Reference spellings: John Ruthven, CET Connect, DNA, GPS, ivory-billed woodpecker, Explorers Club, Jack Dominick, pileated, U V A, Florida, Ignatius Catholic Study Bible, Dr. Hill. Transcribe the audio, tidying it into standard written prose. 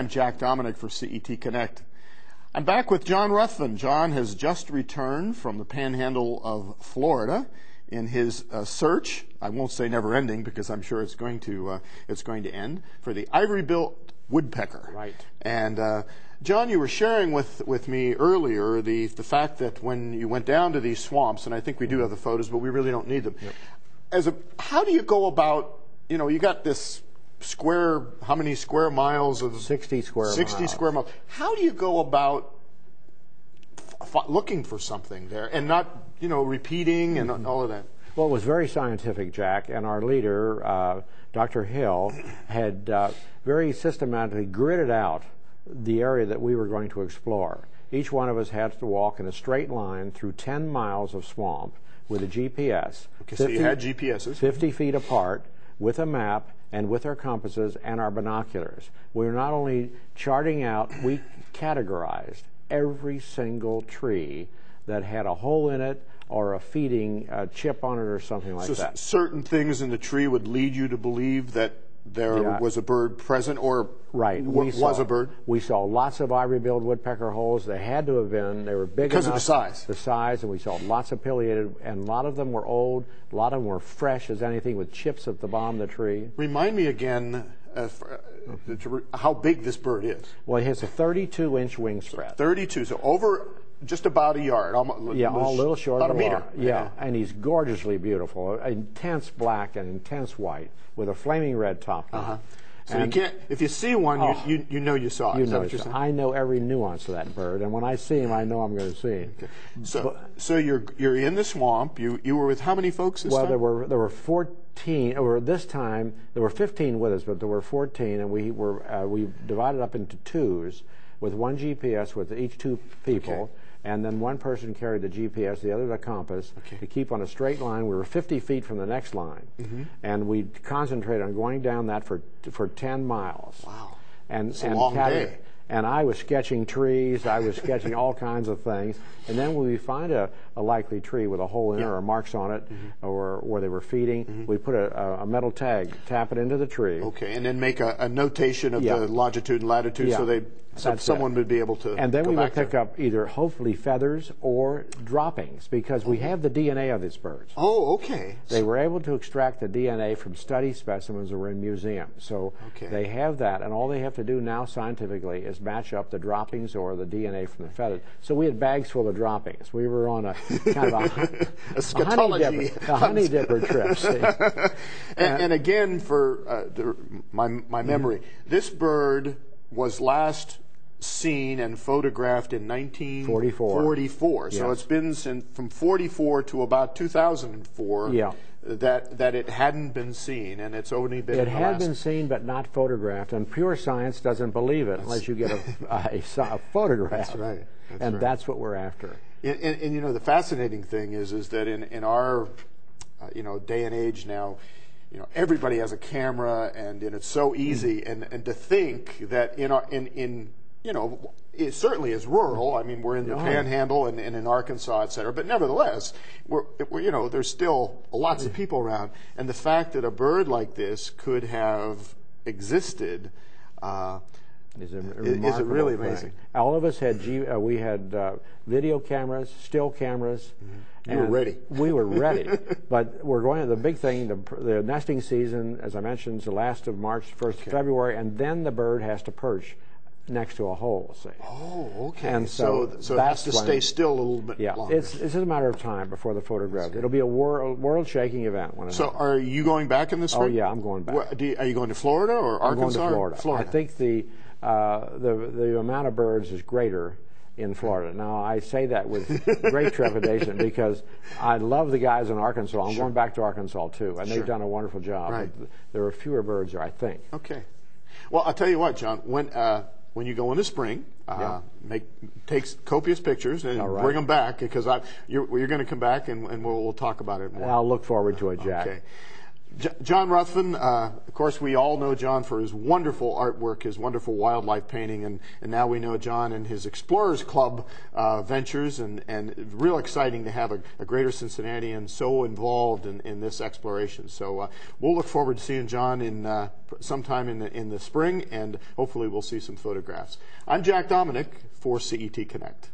I'm Jack Dominick for CET Connect. I'm back with John Ruthven. John has just returned from the panhandle of Florida in his search, I won't say never ending because I'm sure it's going to end, for the ivory-billed woodpecker. Right. And John, you were sharing with me earlier the fact that when you went down to these swamps, and I think we do have the photos, but we really don't need them. Yep. How do you go about, you know, you got this square, how many square miles of 60 square miles. How do you go about looking for something there and not, you know, repeating and all of that? Well, it was very scientific, Jack, and our leader, Dr. Hill, had very systematically gridded out the area that we were going to explore. Each one of us had to walk in a straight line through 10 miles of swamp with a GPS. Okay, so you had GPSs. 50 feet apart, with a map and with our compasses and our binoculars. We were not only charting out, we categorized every single tree that had a hole in it or a feeding chip on it or something like that. So certain things in the tree would lead you to believe that there was a bird present, or was a bird. We saw lots of ivory-billed woodpecker holes. They had to have been. They were big because enough. Because of the size. The size, and we saw lots of pileated, and a lot of them were old. A lot of them were fresh as anything, with chips at the bottom of the tree. Remind me again how big this bird is. Well, it has a 32-inch wingspread. 32, so over just about a yard. Almost, yeah, a little short of a meter. Yeah, and he's gorgeously beautiful, intense black and intense white, with a flaming red top. Uh-huh. So and you can't, if you see one, you know you saw it. I know every nuance of that bird, and when I see him, I know I'm going to see him. Okay. So you're in the swamp. You were with how many folks this time? Well, there were 14. Or this time there were 15 with us, but there were 14, and we divided up into twos, with one GPS with each two people. Okay. And then one person carried the GPS, the other the compass, to keep on a straight line. We were 50 feet from the next line, and we concentrated on going down that for 10 miles. Wow, it's a long day. And I was sketching trees, I was sketching all kinds of things, and then when we find a likely tree with a hole in it or marks on it, or where they were feeding, we put a metal tag, tap it into the tree. Okay, and then make a notation of the longitude and latitude, so someone would be able to. And then we would pick up either hopefully feathers or droppings, because we have the DNA of these birds. Oh, okay. They were able to extract the DNA from study specimens that were in museums, so they have that, and all they have to do now scientifically is match up the droppings or the DNA from the feathers. So we had bags full of droppings. We were on a kind of a honey dipper trip. And again, for my memory, this bird was last seen and photographed in 1944. So it's been from 44 to about 2004. Yeah. That it hadn't been seen, and it's only been. It had been seen, but not photographed. And pure science doesn't believe it unless you get a photograph. That's right. That's what we're after. And you know, the fascinating thing is that in our day and age now, everybody has a camera, and it's so easy. And to think that it certainly is rural. I mean, we're in the Panhandle and in Arkansas, et cetera. But nevertheless, we're there's still lots of people around. And the fact that a bird like this could have existed is a really amazing. All of us had video cameras, still cameras. We were ready. We were ready. But we're going to the big thing, the nesting season, as I mentioned, is the last of March, 1st of February, and then the bird has to perch next to a hole, see. Oh, okay. And so it has to stay still a little bit longer. It's a matter of time before the photograph. It'll be a world-shaking event when it happens. Are you going back in the spring? Oh, yeah, I'm going back. Are you going to Florida or Arkansas? I'm going to Florida. I think the amount of birds is greater in Florida. Now, I say that with great trepidation because I love the guys in Arkansas. I'm going back to Arkansas, too, and they've done a wonderful job. Right. There are fewer birds there, I think. Okay. Well, I'll tell you what, John, when you go in the spring, take copious pictures and bring them back, because you're going to come back and we'll talk about it more. I'll look forward to it, Jack. Okay. John Ruthven, of course, we all know John for his wonderful artwork, his wonderful wildlife painting, and now we know John and his Explorers Club ventures, and real exciting to have a greater Cincinnatian so involved in this exploration. So we'll look forward to seeing John in sometime in the spring, and hopefully we'll see some photographs. I'm Jack Dominick for CET Connect.